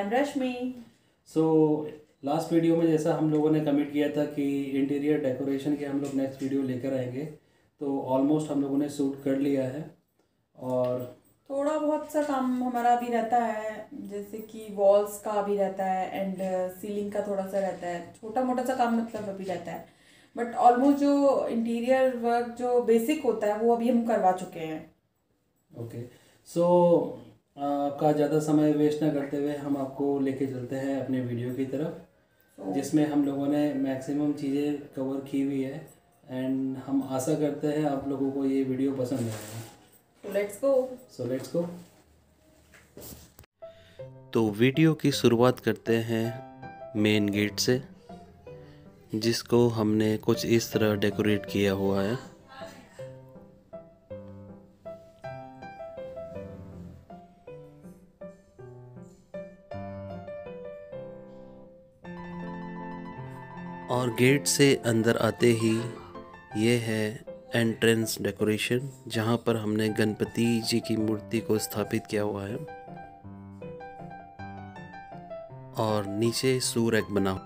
I am Rashmi. So last video में जैसा हम लोगों ने कमिट किया था कि इंटीरियर डेकोरेशन के हम लोग नेक्स्ट वीडियो लेकर आएंगे, तो ऑलमोस्ट हम लोगों ने शूट कर लिया है और थोड़ा बहुत सा काम हमारा अभी रहता है, जैसे कि वॉल्स का अभी रहता है एंड सीलिंग का थोड़ा सा रहता है, छोटा मोटा सा काम मतलब अभी रहता है, बट ऑलमोस्ट जो इंटीरियर वर्क जो बेसिक होता है वो अभी हम करवा चुके हैं। ओके, सो आपका ज़्यादा समय वेस्ट ना करते हुए हम आपको लेके चलते हैं अपने वीडियो की तरफ जिसमें हम लोगों ने मैक्सिमम चीज़ें कवर की हुई है एंड हम आशा करते हैं आप लोगों को ये वीडियो पसंद आएगा। So let's go. तो वीडियो की शुरुआत करते हैं मेन गेट से, जिसको हमने कुछ इस तरह डेकोरेट किया हुआ है। और गेट से अंदर आते ही ये है एंट्रेंस डेकोरेशन, जहाँ पर हमने गणपति जी की मूर्ति को स्थापित किया हुआ है और नीचे सूर्य बना।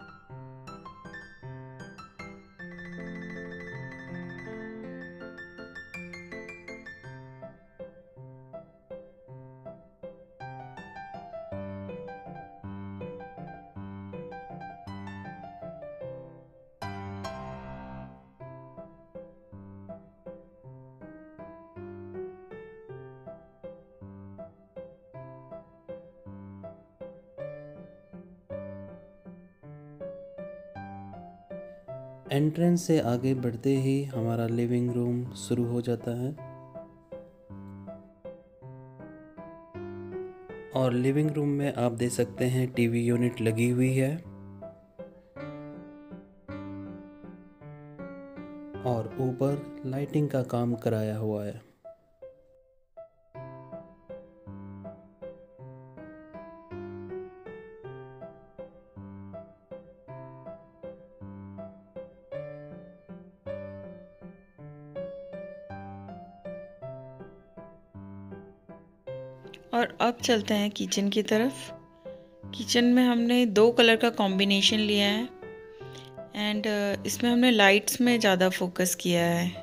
एंट्रेंस से आगे बढ़ते ही हमारा लिविंग रूम शुरू हो जाता है और लिविंग रूम में आप देख सकते हैं टीवी यूनिट लगी हुई है और ऊपर लाइटिंग का काम कराया हुआ है। और अब चलते हैं किचन की तरफ। किचन में हमने दो कलर का कॉम्बिनेशन लिया है एंड इसमें हमने लाइट्स में ज़्यादा फोकस किया है।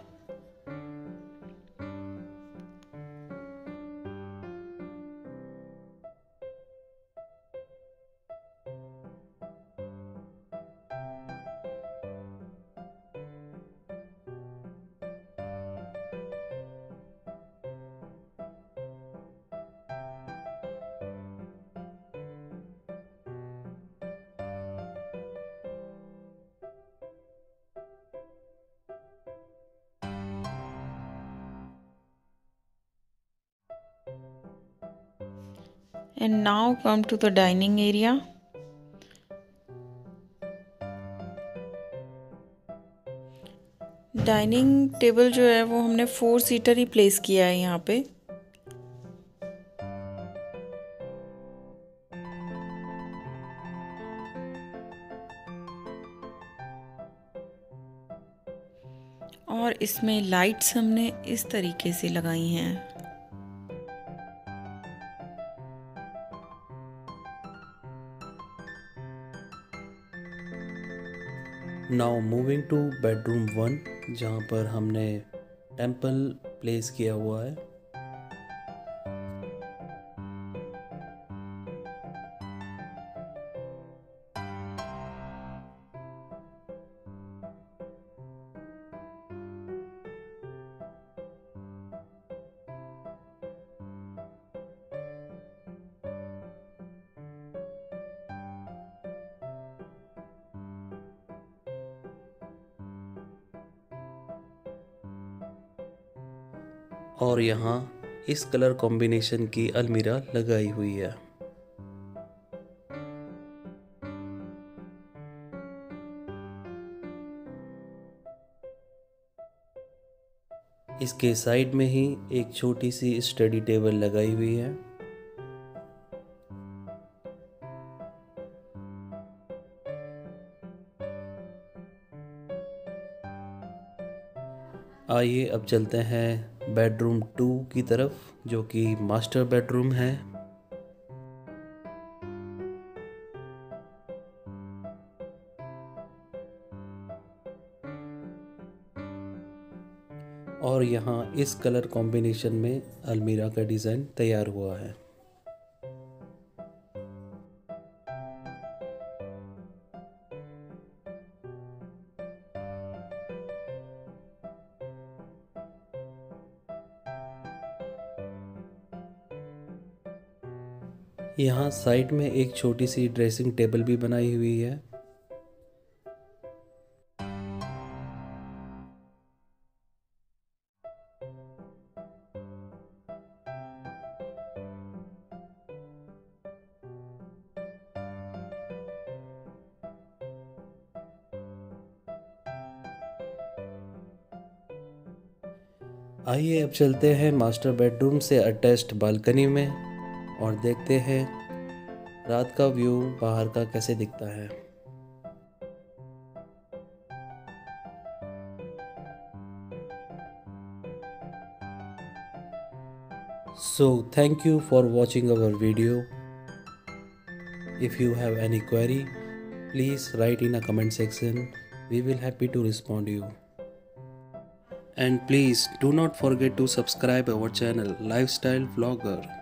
And now come to the dining area. Dining table जो है वो हमने 4 सीटर ही प्लेस किया है यहाँ पे। और इसमें लाइट्स हमने इस तरीके से लगाई हैं। नाउ मूविंग टू बेडरूम 1, जहाँ पर हमने टेम्पल प्लेस किया हुआ है। और यहाँ इस कलर कॉम्बिनेशन की अलमीरा लगाई हुई है। इसके साइड में ही एक छोटी सी स्टडी टेबल लगाई हुई है। आइए अब चलते हैं बेडरूम 2 की तरफ, जो कि मास्टर बेडरूम है। और यहाँ इस कलर कॉम्बिनेशन में अलमीरा का डिज़ाइन तैयार हुआ है। यहाँ साइड में एक छोटी सी ड्रेसिंग टेबल भी बनाई हुई है। आइए अब चलते हैं मास्टर बेडरूम से अटैच्ड बालकनी में और देखते हैं रात का व्यू बाहर का कैसे दिखता है। So thank you for watching our video. If you have any query, please write in a comment section. We will happy to respond you. And please do not forget to subscribe our channel Lifestyle Vlogger.